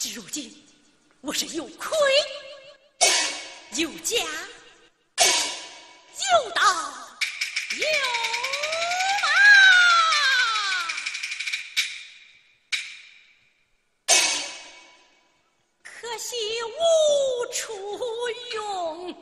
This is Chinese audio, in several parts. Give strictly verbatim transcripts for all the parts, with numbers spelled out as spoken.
至如今我是又亏又加又倒又骂，可惜无处用。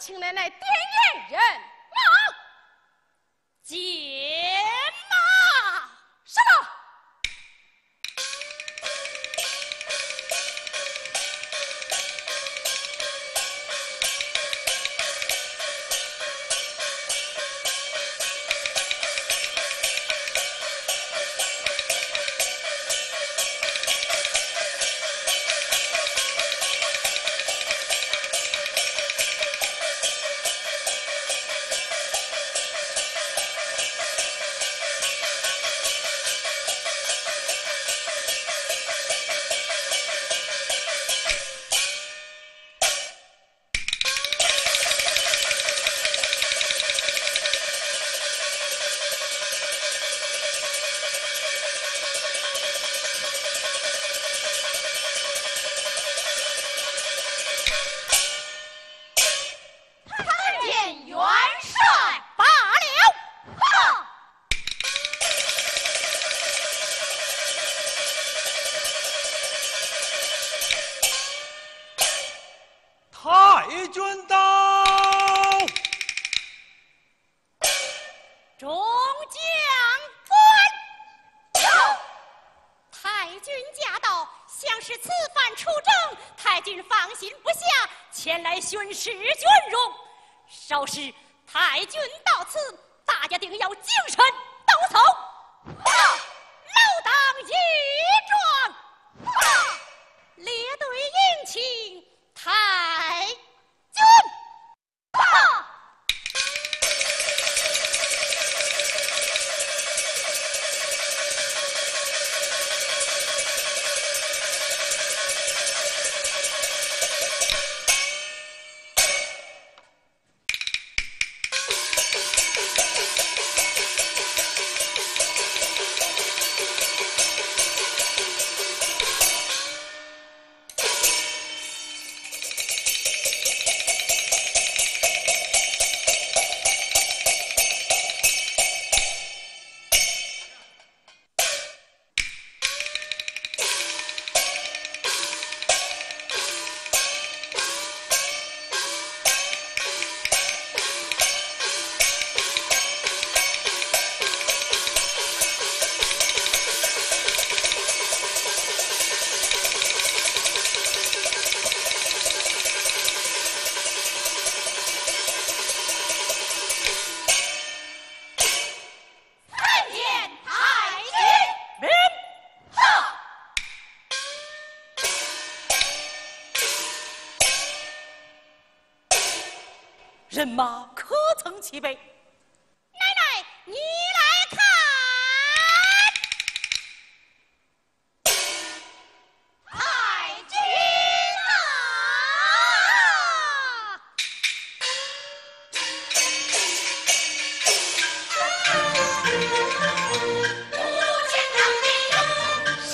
请奶奶点眼人马，解马上到。宣示军容，稍事太君到此，大家定要精神抖擞，老当益壮，列队迎请太君。人马可曾齐备？奶奶，你来看。太君到。五千钢笔用，杀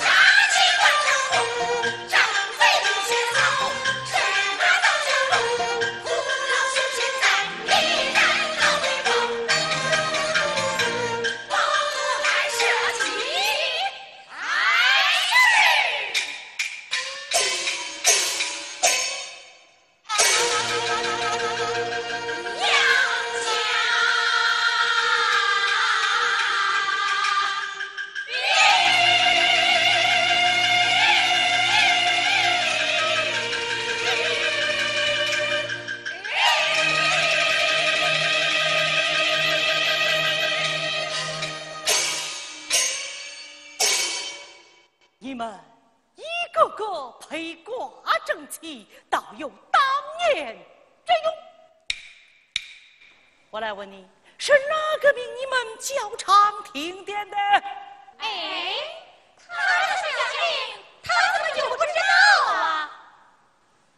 气贯彻骨，张飞不学草，驰马到成龙。古老雄神。 一战到北方。你们一个个披挂整齐，倒有当年之勇。我来问你，是哪个命你们较长停电的？哎，他是谁命？他怎么就不知道啊？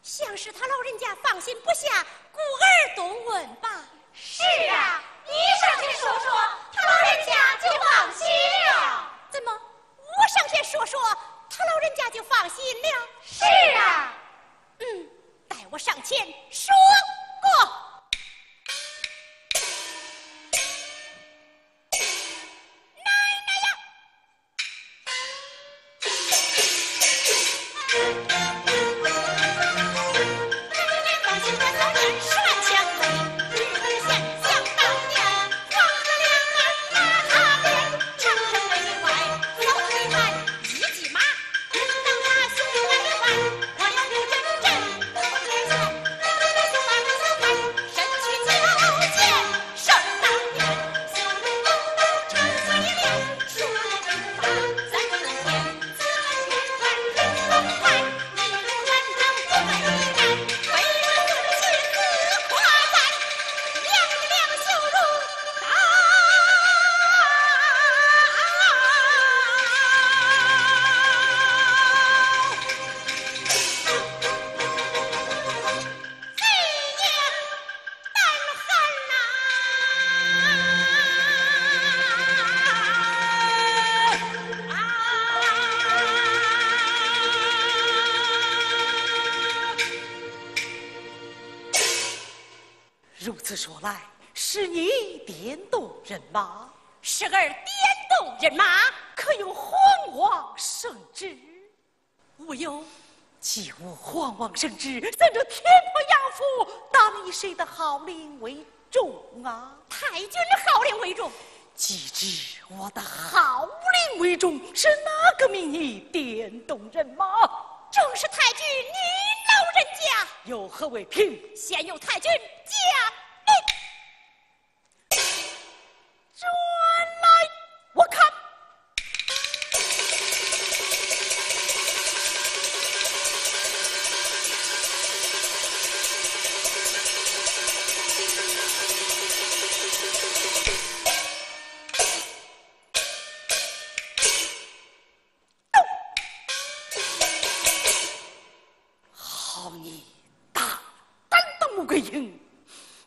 像是他老人家放心不下，故而多问吧。是啊，你上去说说，他老人家就放心了。怎么？ 我上前说说，他老人家就放心了。是啊，嗯，带我上前说过。奶奶呀！奶奶放心的走人，十万香灰，日日想想当年，放着两眼那他边，长城为你快。 如此说来，是你颠动人马，是儿颠动人马，可有皇王圣旨？无有。既无皇王圣旨，咱这天婆杨府当以谁的号令为重啊？太君的号令为重。既知我的号令为重，是哪个命你颠动人马？正是太君你。 老人家有何为凭？先由太君驾令转来，我看。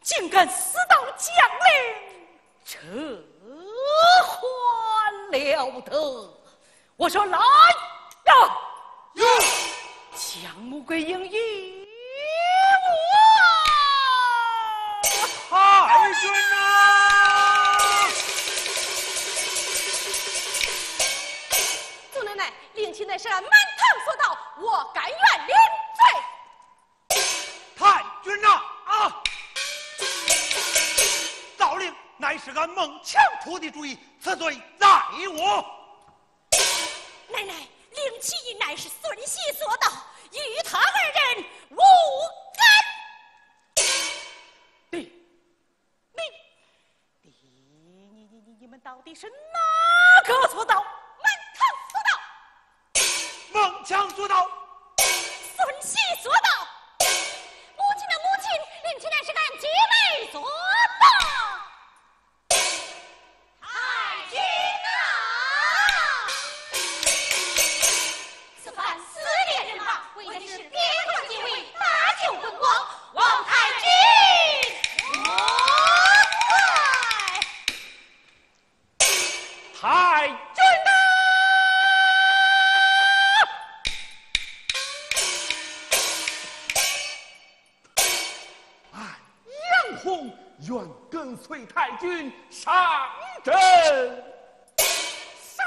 竟敢私盗将令，这还了得！我说来呀，将穆桂英与我太君呐！祖奶奶，令亲乃是俺满堂所盗，我甘愿领罪。太君呐！啊！ 诏令乃是俺孟强出的主意，此罪在我。奶奶，令其乃是孙媳所盗，与他二人无干。你、你、你、你、你、你们到底是哪个所盗？孟强所盗。孟强所盗。孙媳所盗。母亲的母亲，令其乃是俺姐妹所盗。 愿跟随太君上阵，杀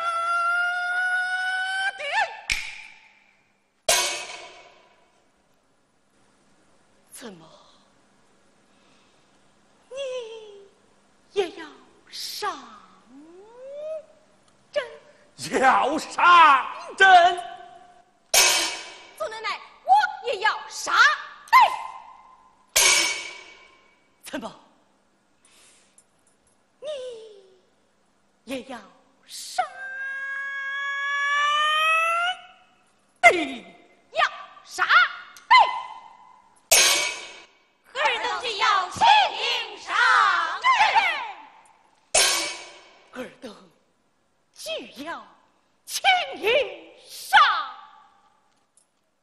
敌！怎么，你也要上阵？要上阵！祖奶奶，我也要杀敌！怎么？ 也要杀。去要啥？嘿，个人登去要亲应赏识，个人登就要亲应赏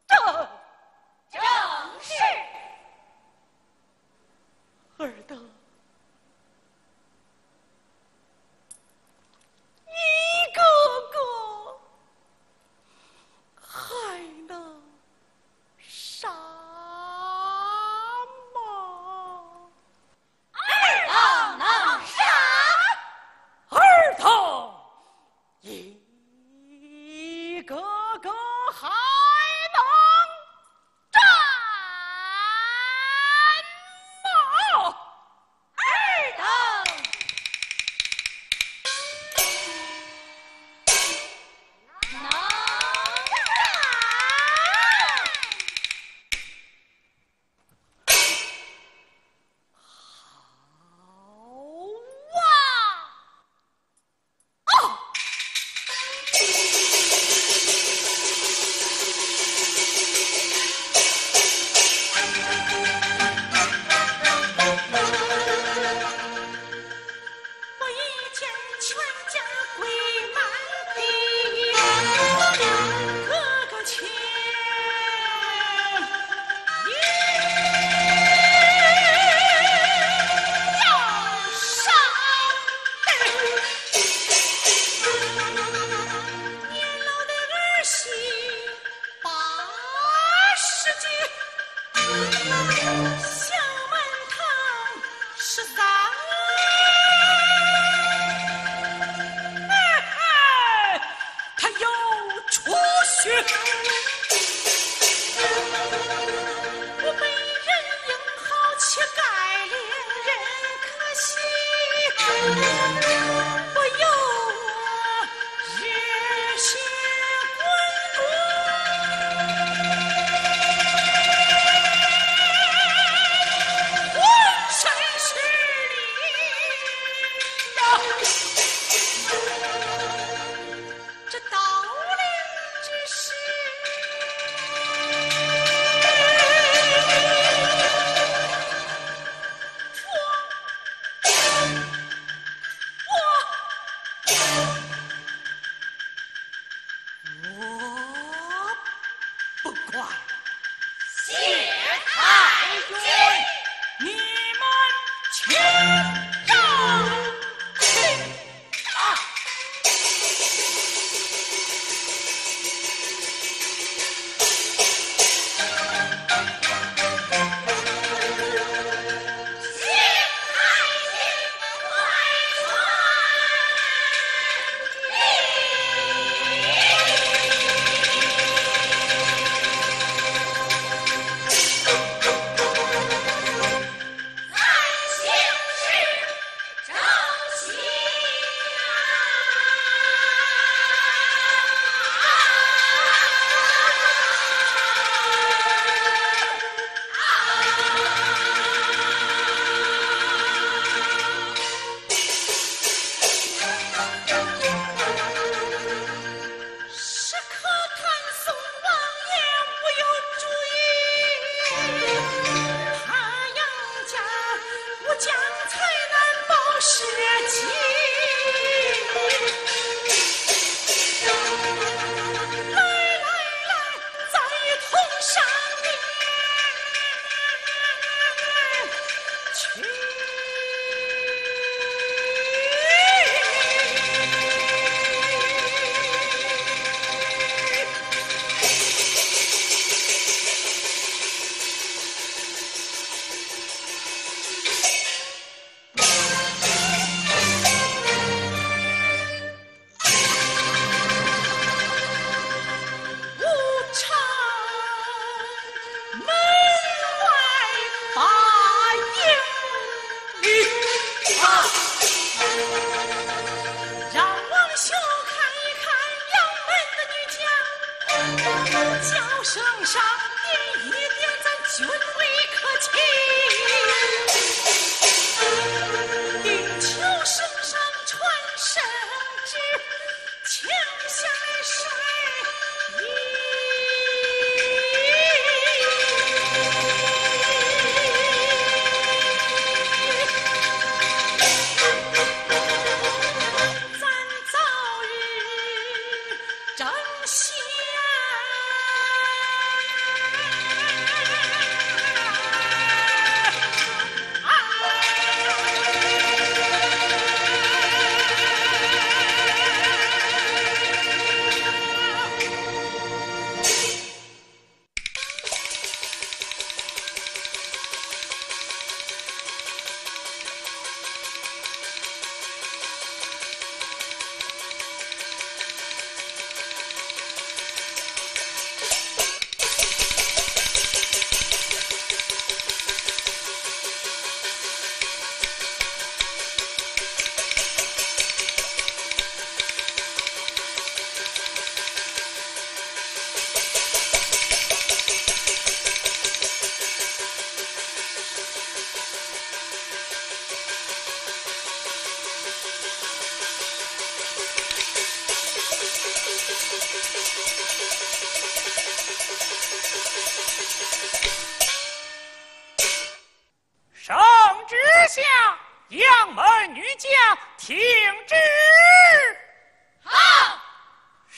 正正是，个人登一个个。 枪下水。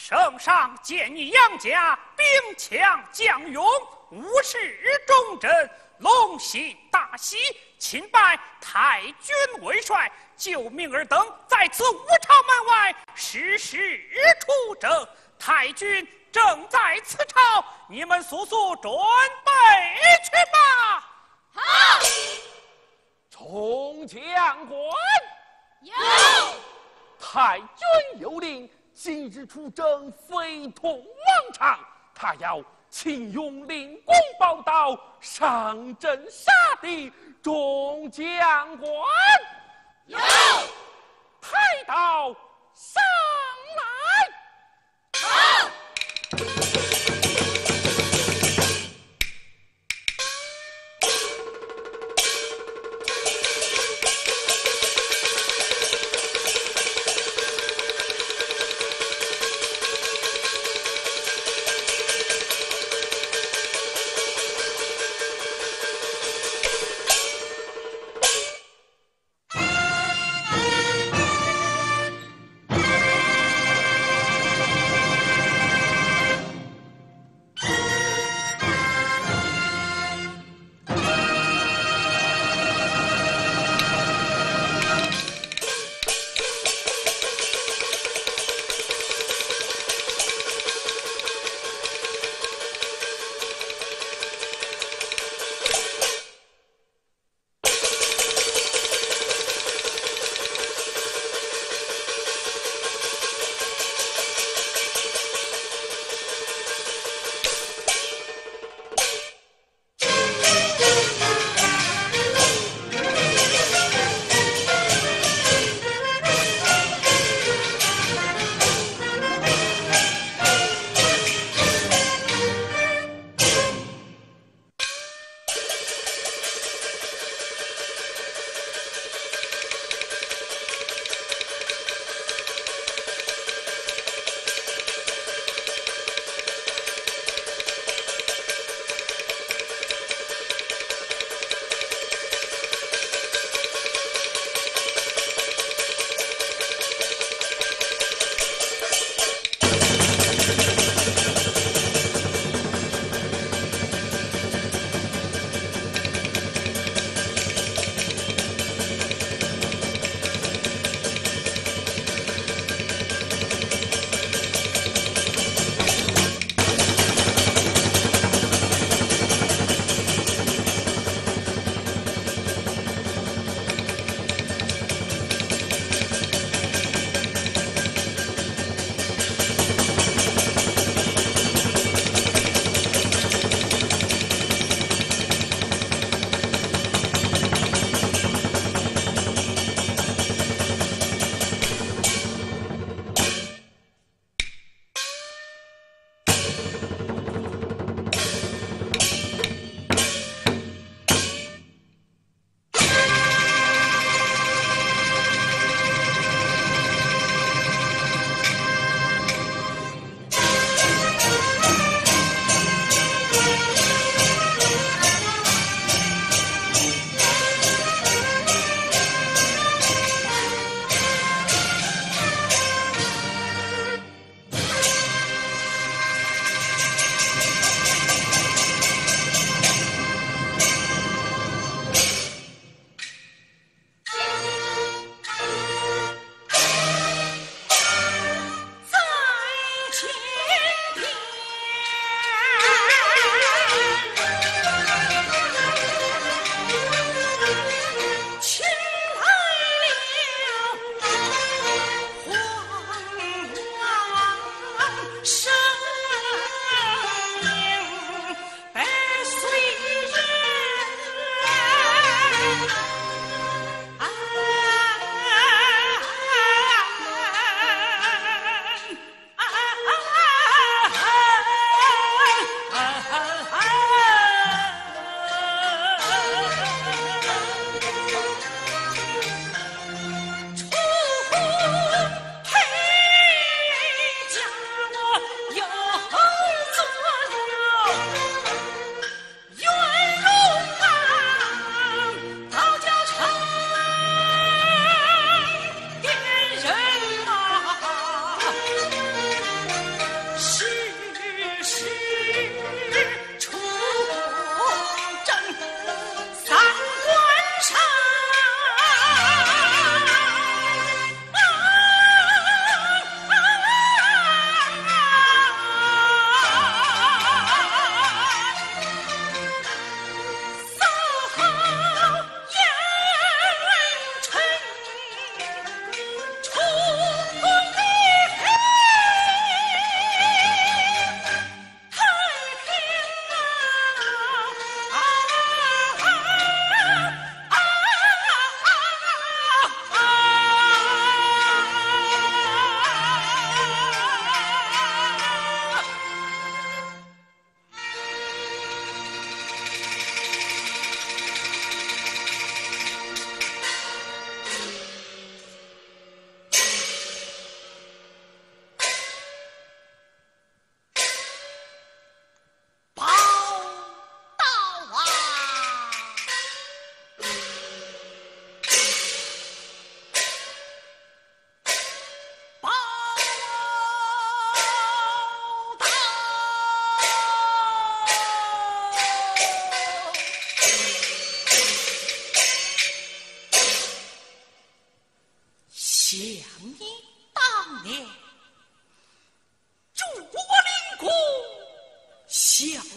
圣上见你杨家兵强将勇，无事忠贞，龙心大喜，钦拜太君为帅，就命尔等在此武朝门外时时出征。太君正在此朝，你们速速准备去吧。好，众将官有太君有令，今日出征非同往常，他要勤勇领功报道，上阵杀敌。众将官有抬刀上来。好，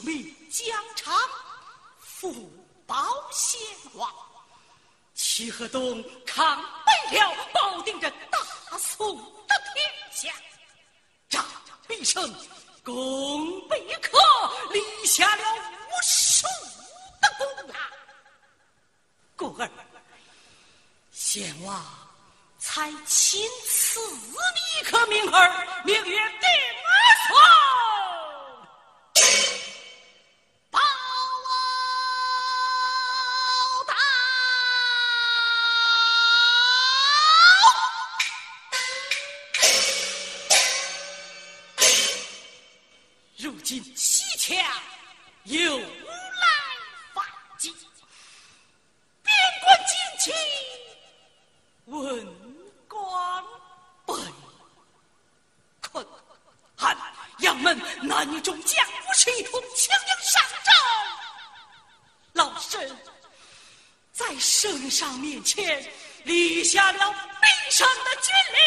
命疆场，复保先王。齐河东抗北辽，保定着大宋的天下。张必胜攻北克，立下了无数的功劳。故而，先王才钦赐你一颗名儿，名曰定儿孙。今西羌由来反击，边关近期文官本困，汉阳门男女众将不是一同强营上阵。老身在圣上面前立下了必胜的军令。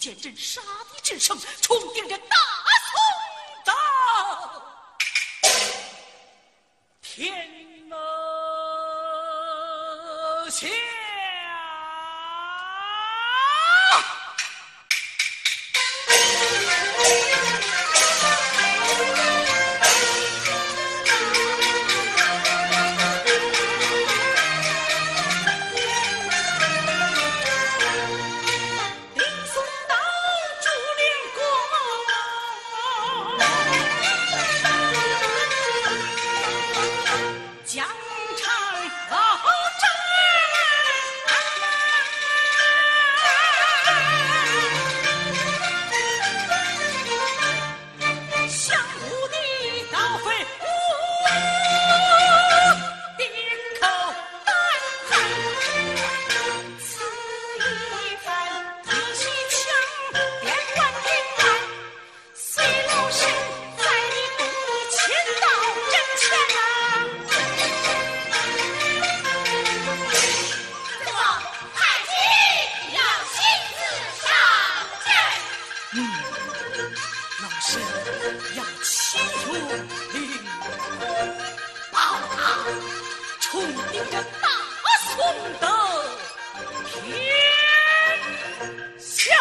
见证杀敌之声，冲定着大宋的天下。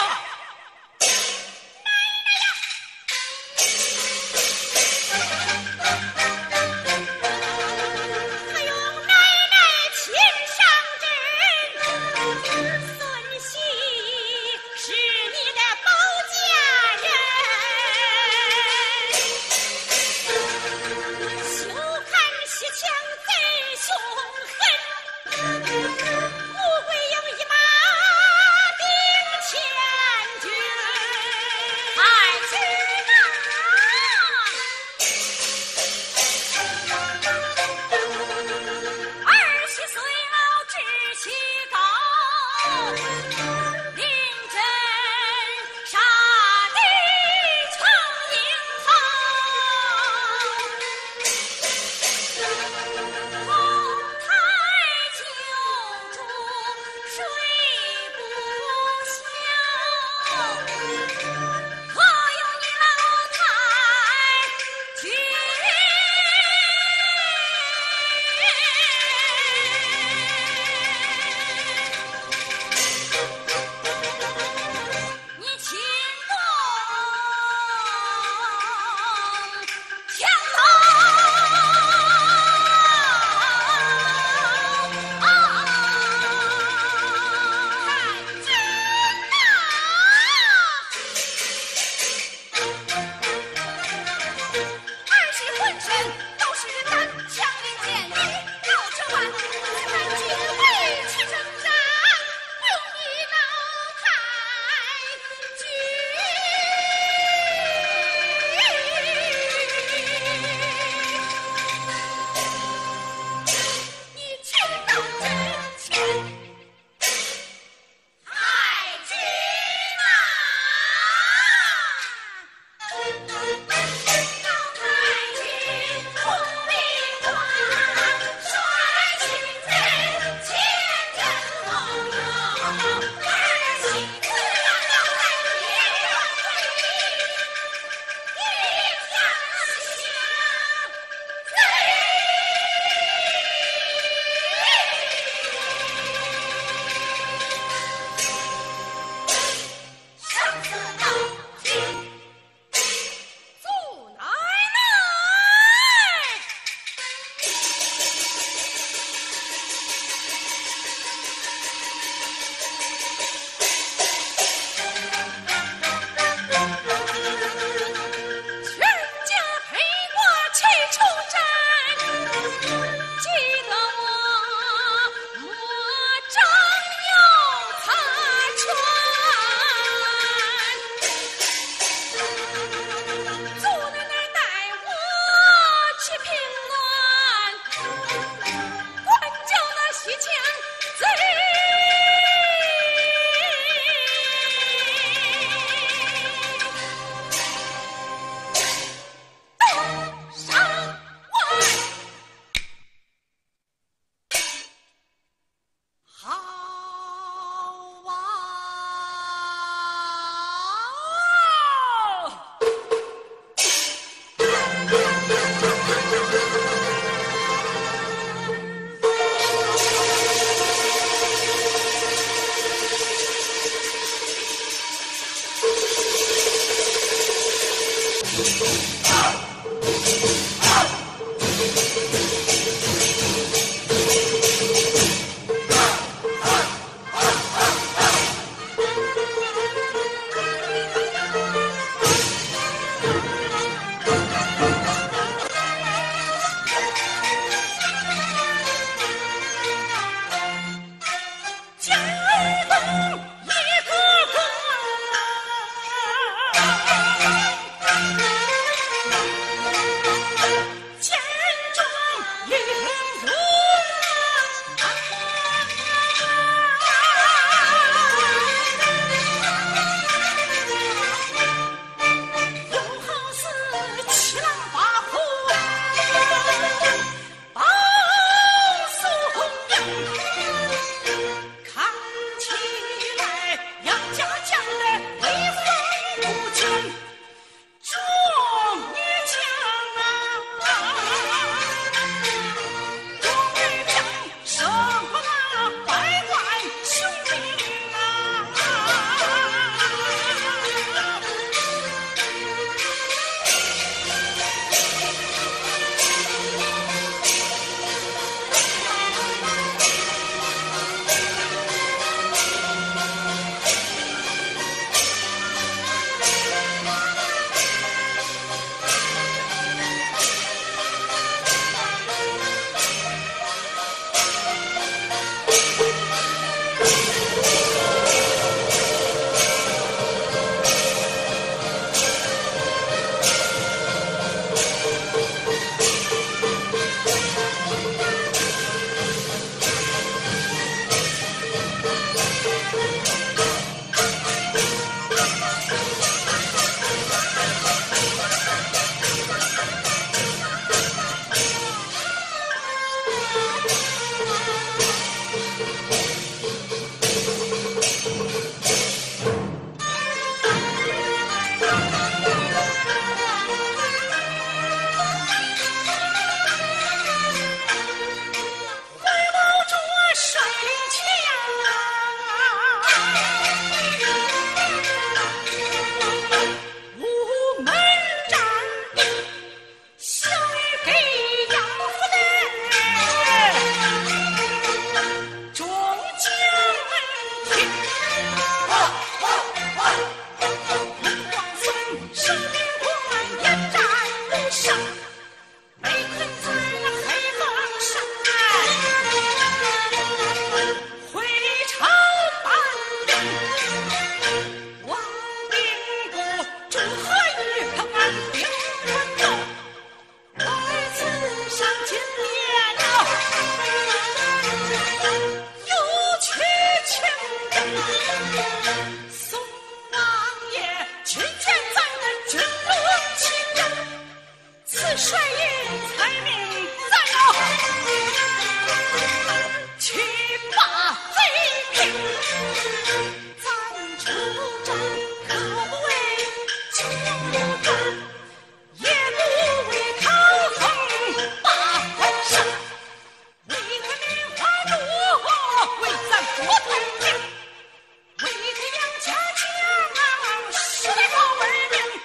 顺应才命在手，去把贼平，咱出战可不为穷寇，也不为讨风把人生，为他民还主我，为咱国团结，为他杨家将实在高文明。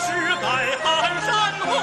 世代寒山。